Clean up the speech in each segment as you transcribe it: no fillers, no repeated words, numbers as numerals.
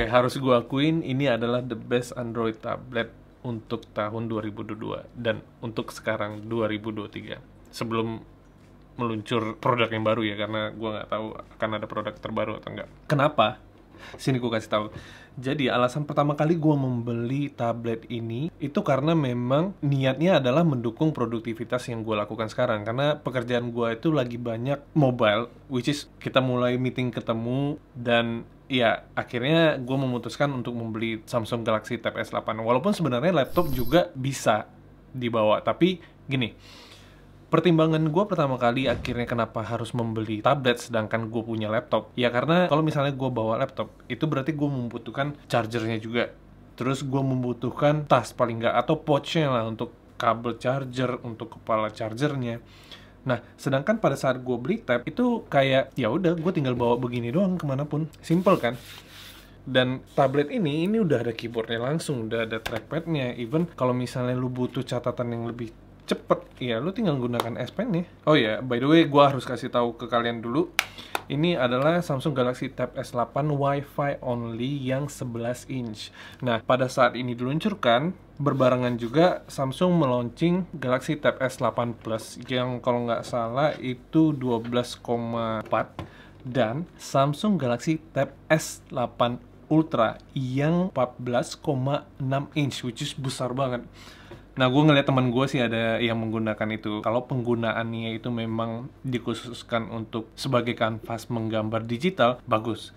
Oke, harus gua akuin ini adalah the best Android tablet untuk tahun 2022 dan untuk sekarang 2023. Sebelum meluncur produk yang baru ya, karena gua nggak tahu akan ada produk terbaru atau enggak. Kenapa? Sini gue kasih tahu. Jadi alasan pertama kali gue membeli tablet ini itu karena memang niatnya adalah mendukung produktivitas yang gue lakukan sekarang, karena pekerjaan gue itu lagi banyak mobile, which is kita mulai meeting ketemu. Dan ya akhirnya gue memutuskan untuk membeli Samsung Galaxy Tab S8, walaupun sebenarnya laptop juga bisa dibawa. Tapi gini, pertimbangan gue pertama kali akhirnya kenapa harus membeli tablet sedangkan gue punya laptop, ya karena kalau misalnya gue bawa laptop, itu berarti gue membutuhkan chargernya juga. Terus gue membutuhkan tas paling nggak, atau pouchnya lah, untuk kabel charger, untuk kepala chargernya. Nah, sedangkan pada saat gue beli tab, itu kayak ya udah gue tinggal bawa begini doang kemanapun. Simple kan? Dan tablet ini udah ada keyboardnya langsung, udah ada trackpadnya. Even kalau misalnya lu butuh catatan yang lebih cepet, ya lu tinggal gunakan S Pen nih. Oh ya, by the way, gua harus kasih tahu ke kalian dulu, ini adalah Samsung Galaxy Tab S8 Wi-Fi only yang 11 inch. Nah, pada saat ini diluncurkan, berbarengan juga Samsung meluncurkan Galaxy Tab S8 Plus yang kalau nggak salah itu 12,4, dan Samsung Galaxy Tab S8 Ultra yang 14,6 inch, which is besar banget. Nah, gue ngeliat teman gue sih ada yang menggunakan itu. Kalau penggunaannya itu memang dikhususkan untuk sebagai kanvas menggambar digital, bagus.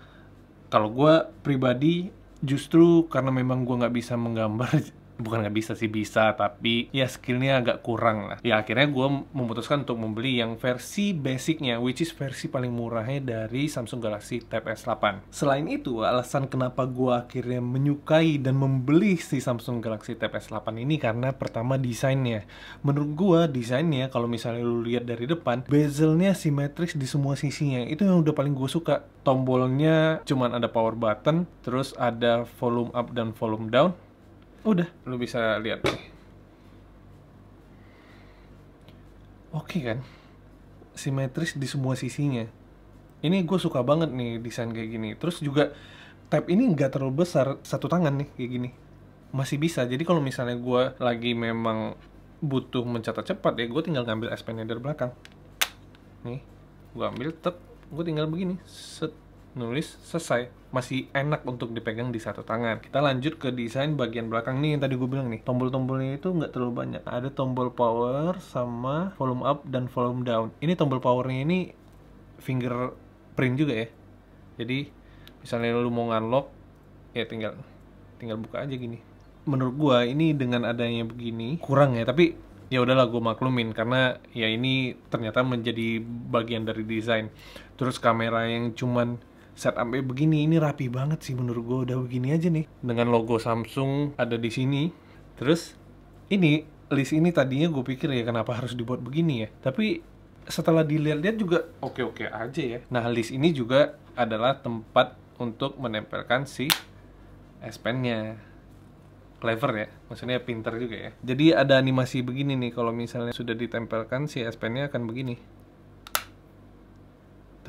Kalau gue pribadi, justru karena memang gue nggak bisa menggambar, bukan nggak bisa sih, bisa, tapi ya skillnya agak kurang lah. Ya akhirnya gue memutuskan untuk membeli yang versi basicnya, which is versi paling murahnya dari Samsung Galaxy Tab S8. Selain itu, alasan kenapa gue akhirnya menyukai dan membeli si Samsung Galaxy Tab S8 ini karena pertama desainnya. Menurut gue desainnya, kalau misalnya lu lihat dari depan, bezelnya simetris di semua sisinya. Itu yang udah paling gue suka. Tombolnya cuman ada power button, terus ada volume up dan volume down. Udah, lu bisa lihat nih. Oke kan? Simetris di semua sisinya. Ini gue suka banget nih desain kayak gini. Terus juga tab ini nggak terlalu besar, satu tangan nih kayak gini. Masih bisa. Jadi kalau misalnya gue lagi memang butuh mencatat cepat ya, gue tinggal ngambil S Pen dari belakang. Nih, gue ambil tab, gue tinggal begini. Set. Nulis, selesai. Masih enak untuk dipegang di satu tangan. Kita lanjut ke desain bagian belakang nih yang tadi gue bilang nih. Tombol-tombolnya itu nggak terlalu banyak. Ada tombol power sama volume up dan volume down. Ini tombol powernya ini fingerprint juga ya. Jadi misalnya lu mau unlock, ya tinggal buka aja gini. Menurut gue ini dengan adanya begini kurang ya, tapi ya udahlah gue maklumin karena ya ini ternyata menjadi bagian dari desain. Terus kamera yang cuman setupnya begini, ini rapi banget sih menurut gue, udah begini aja nih. Dengan logo Samsung ada di sini. Terus ini, list ini tadinya gue pikir ya kenapa harus dibuat begini ya. Tapi setelah dilihat-lihat juga oke-oke aja ya. Nah, list ini juga adalah tempat untuk menempelkan si S Pen-nya. Clever ya, maksudnya pinter juga ya. Jadi ada animasi begini nih, kalau misalnya sudah ditempelkan si S Pen-nya akan begini.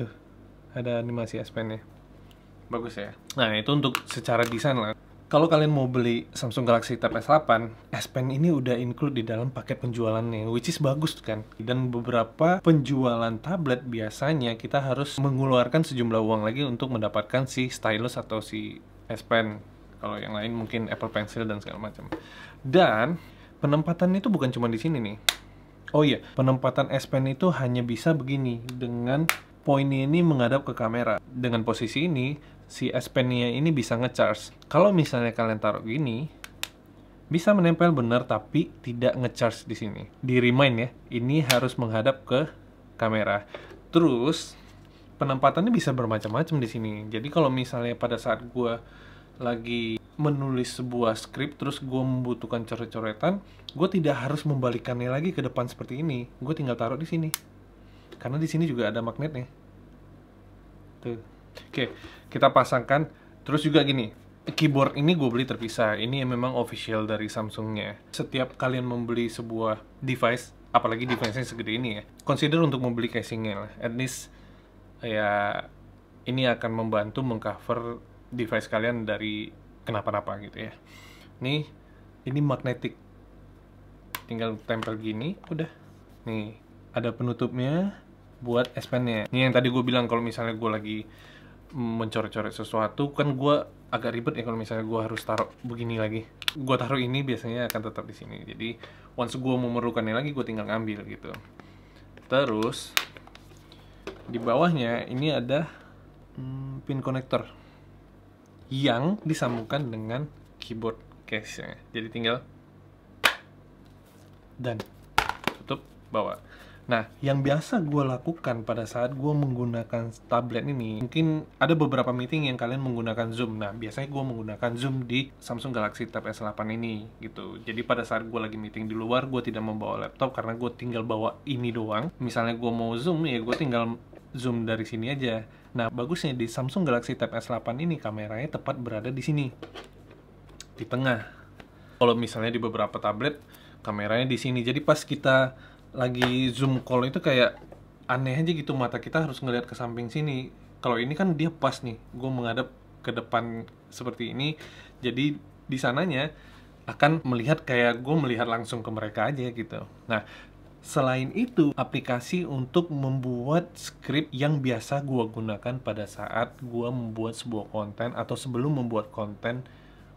Tuh. Ada animasi S Pen-nya. Bagus ya. Nah, itu untuk secara desain lah. Kalau kalian mau beli Samsung Galaxy Tab S8, S Pen ini udah include di dalam paket penjualannya, which is bagus kan. Dan beberapa penjualan tablet biasanya kita harus mengeluarkan sejumlah uang lagi untuk mendapatkan si stylus atau si S Pen. Kalau yang lain mungkin Apple Pencil dan segala macam. Dan penempatannya itu bukan cuma di sini nih. Oh iya, penempatan S Pen itu hanya bisa begini, dengan poinnya ini menghadap ke kamera. Dengan posisi ini, si S Pen-nya ini bisa nge-charge. Kalau misalnya kalian taruh gini, bisa menempel benar tapi tidak nge-charge di sini. Di remind ya, ini harus menghadap ke kamera. Terus penempatannya bisa bermacam-macam di sini. Jadi kalau misalnya pada saat gue lagi menulis sebuah skrip, terus gue membutuhkan coret-coretan, gue tidak harus membalikannya lagi ke depan seperti ini. Gue tinggal taruh di sini. Karena di sini juga ada magnetnya. Tuh. Oke, kita pasangkan. Terus juga gini, keyboard ini gue beli terpisah. Ini memang official dari Samsung-nya. Setiap kalian membeli sebuah device, apalagi device-nya segede ini ya, consider untuk membeli casing-nya lah. At least, ya, ini akan membantu mengcover device kalian dari kenapa-napa gitu ya. Nih, ini magnetic. Tinggal tempel gini, udah. Nih, ada penutupnya buat S Pen-nya. Ini yang tadi gue bilang kalau misalnya gue lagi mencoret-coret sesuatu, kan gue agak ribet ya kalau misalnya gue harus taruh begini lagi. Gue taruh ini biasanya akan tetap di sini. Jadi once gue memerlukannya lagi, gue tinggal ngambil gitu. Terus di bawahnya ini ada pin konektor yang disambungkan dengan keyboard case-nya. Jadi tinggal dan tutup bawa. Nah, yang biasa gue lakukan pada saat gue menggunakan tablet ini, mungkin ada beberapa meeting yang kalian menggunakan Zoom. Nah, biasanya gue menggunakan Zoom di Samsung Galaxy Tab S8 ini, gitu. Jadi pada saat gue lagi meeting di luar, gue tidak membawa laptop karena gue tinggal bawa ini doang. Misalnya gue mau Zoom, ya gue tinggal Zoom dari sini aja. Nah, bagusnya di Samsung Galaxy Tab S8 ini, kameranya tepat berada di sini, di tengah. Kalau misalnya di beberapa tablet, kameranya di sini. Jadi pas kita lagi zoom call itu kayak aneh aja gitu, mata kita harus ngelihat ke samping sini. Kalau ini kan dia pas nih, gue menghadap ke depan seperti ini, jadi di sananya akan melihat kayak gue melihat langsung ke mereka aja gitu. Nah, selain itu aplikasi untuk membuat script yang biasa gue gunakan pada saat gue membuat sebuah konten atau sebelum membuat konten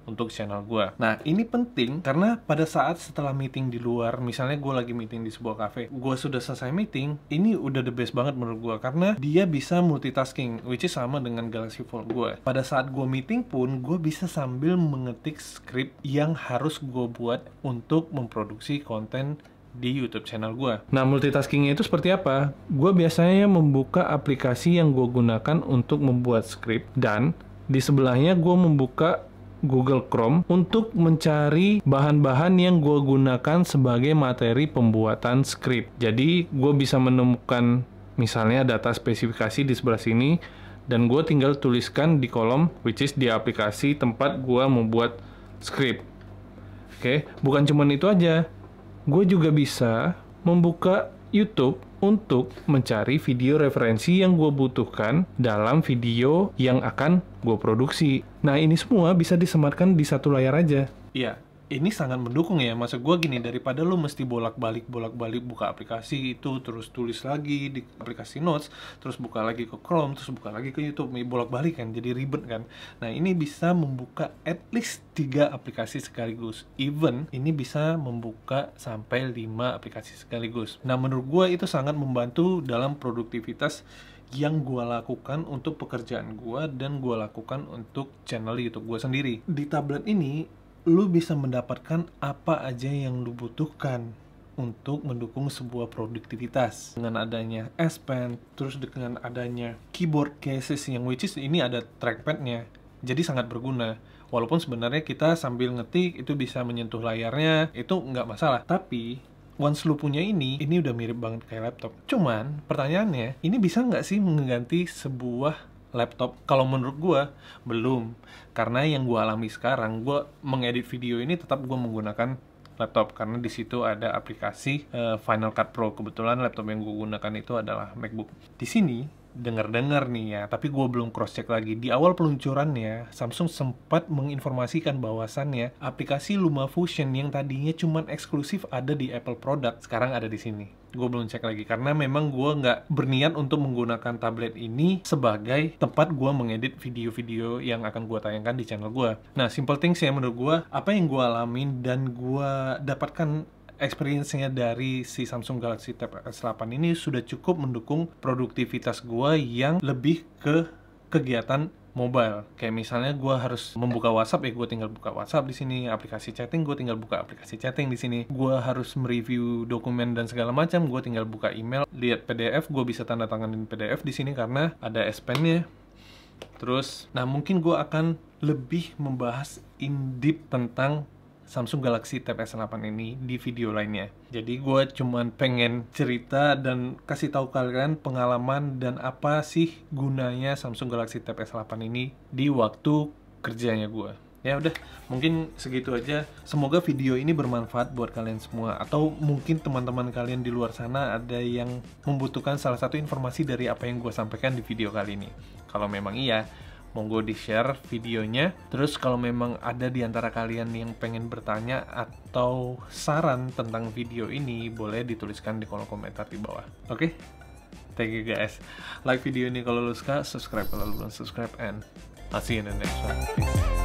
untuk channel gue. Nah, ini penting karena pada saat setelah meeting di luar, misalnya gue lagi meeting di sebuah cafe, gue sudah selesai meeting, ini udah the best banget menurut gue karena dia bisa multitasking, which is sama dengan Galaxy Fold gue. Pada saat gue meeting pun, gue bisa sambil mengetik script yang harus gue buat untuk memproduksi konten di YouTube channel gue. Nah, multitaskingnya itu seperti apa? Gue biasanya membuka aplikasi yang gue gunakan untuk membuat script dan di sebelahnya gue membuka Google Chrome untuk mencari bahan-bahan yang gue gunakan sebagai materi pembuatan skrip. Jadi gue bisa menemukan misalnya data spesifikasi di sebelah sini dan gue tinggal tuliskan di kolom, which is di aplikasi tempat gue membuat skrip. Oke, bukan cuman itu aja, gue juga bisa membuka YouTube untuk mencari video referensi yang gue butuhkan dalam video yang akan gue produksi. Nah, ini semua bisa disematkan di satu layar aja. Iya, ini sangat mendukung ya. Maksud gue gini, daripada lo mesti bolak-balik buka aplikasi itu, terus tulis lagi di aplikasi notes, terus buka lagi ke Chrome, terus buka lagi ke YouTube, bolak-balik kan, jadi ribet kan. Nah, ini bisa membuka at least 3 aplikasi sekaligus. Even ini bisa membuka sampai 5 aplikasi sekaligus. Nah, menurut gue itu sangat membantu dalam produktivitas yang gue lakukan untuk pekerjaan gue dan gue lakukan untuk channel YouTube gue sendiri. Di tablet ini, lu bisa mendapatkan apa aja yang lu butuhkan untuk mendukung sebuah produktivitas. Dengan adanya S Pen, terus dengan adanya keyboard cases yang which is ini ada trackpad-nya. Jadi sangat berguna. Walaupun sebenarnya kita sambil ngetik itu bisa menyentuh layarnya, itu nggak masalah. Tapi once lu punya ini udah mirip banget kayak laptop. Cuman, pertanyaannya, ini bisa nggak sih mengganti sebuah laptop? Kalau menurut gue, belum. Karena yang gue alami sekarang, gue mengedit video ini tetap gue menggunakan laptop. Karena di situ ada aplikasi Final Cut Pro. Kebetulan laptop yang gue gunakan itu adalah MacBook. Di sini, dengar-dengar nih ya, tapi gue belum cross-check lagi. Di awal peluncurannya, Samsung sempat menginformasikan bahwasannya aplikasi LumaFusion yang tadinya cuman eksklusif ada di Apple product, sekarang ada di sini. Gue belum cek lagi, karena memang gue nggak berniat untuk menggunakan tablet ini sebagai tempat gue mengedit video-video yang akan gue tayangkan di channel gue. Nah, simple things ya menurut gue, apa yang gue alamin dan gue dapatkan experience-nya dari si Samsung Galaxy Tab S8 ini sudah cukup mendukung produktivitas gue yang lebih ke kegiatan mobile. Kayak misalnya gue harus membuka WhatsApp, ya gue tinggal buka WhatsApp di sini. Aplikasi chatting, gue tinggal buka aplikasi chatting di sini. Gue harus mereview dokumen dan segala macam, gue tinggal buka email, lihat PDF, gue bisa tanda tanganin PDF di sini karena ada S Pen-nya. Terus, nah mungkin gue akan lebih membahas in deep tentang Samsung Galaxy Tab S8 ini di video lainnya. Jadi gue cuman pengen cerita dan kasih tahu kalian pengalaman dan apa sih gunanya Samsung Galaxy Tab S8 ini di waktu kerjanya gue. Ya udah, mungkin segitu aja. Semoga video ini bermanfaat buat kalian semua. Atau mungkin teman-teman kalian di luar sana ada yang membutuhkan salah satu informasi dari apa yang gue sampaikan di video kali ini. Kalau memang iya, monggo di share videonya. Terus kalau memang ada di antara kalian yang pengen bertanya atau saran tentang video ini, boleh dituliskan di kolom komentar di bawah. Oke? Thank you guys. Like video ini kalau lo suka, subscribe kalau belum subscribe, and I'll see you in the next one. Peace.